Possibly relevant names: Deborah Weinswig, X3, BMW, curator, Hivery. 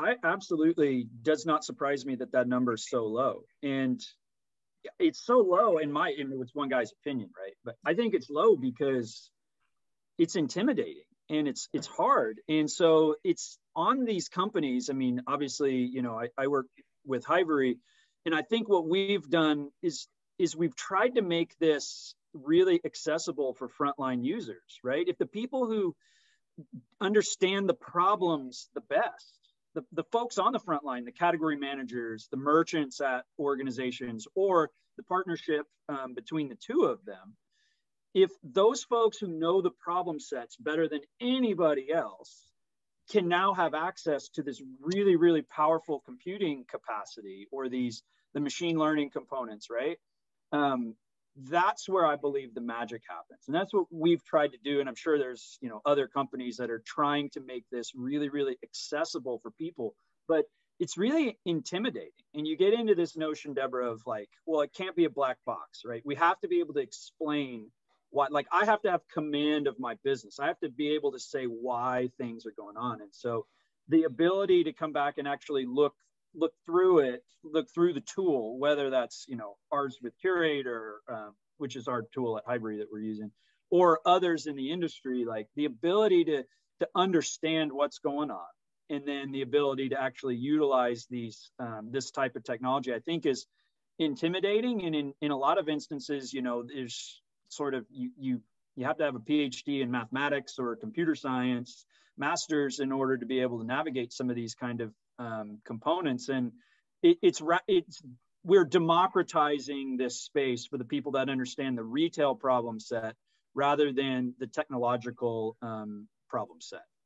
I absolutely does not surprise me that that number is so low. And it's so low in my, it was one guy's opinion, right? But I think it's low because it's intimidating and it's hard. And so it's on these companies. I mean, obviously, you know, I work with Hivery, and I think what we've done is we've tried to make this really accessible for frontline users, right? If the people who understand the problems the best, the folks on the front line, the category managers, the merchants at organizations, or the partnership between the two of them, if those folks who know the problem sets better than anybody else can now have access to this really, really powerful computing capacity, or the machine learning components, right? That's where I believe the magic happens. And that's what we've tried to do. And I'm sure there's, you know, other companies that are trying to make this really, really accessible for people, but it's really intimidating. And you get into this notion, Deborah, of like, well, it can't be a black box, right? We have to be able to explain why, like I have to have command of my business. I have to be able to say why things are going on. And so the ability to come back and actually look through it, look through the tool, whether that's, you know, ours with Curator, which is our tool at Hivery that we're using, or others in the industry, like the ability to understand what's going on, and then the ability to actually utilize these, this type of technology, I think is intimidating. And in a lot of instances, you know, there's sort of, you have to have a PhD in mathematics or computer science, master's in order to be able to navigate some of these kind of components. And we're democratizing this space for the people that understand the retail problem set rather than the technological problem set.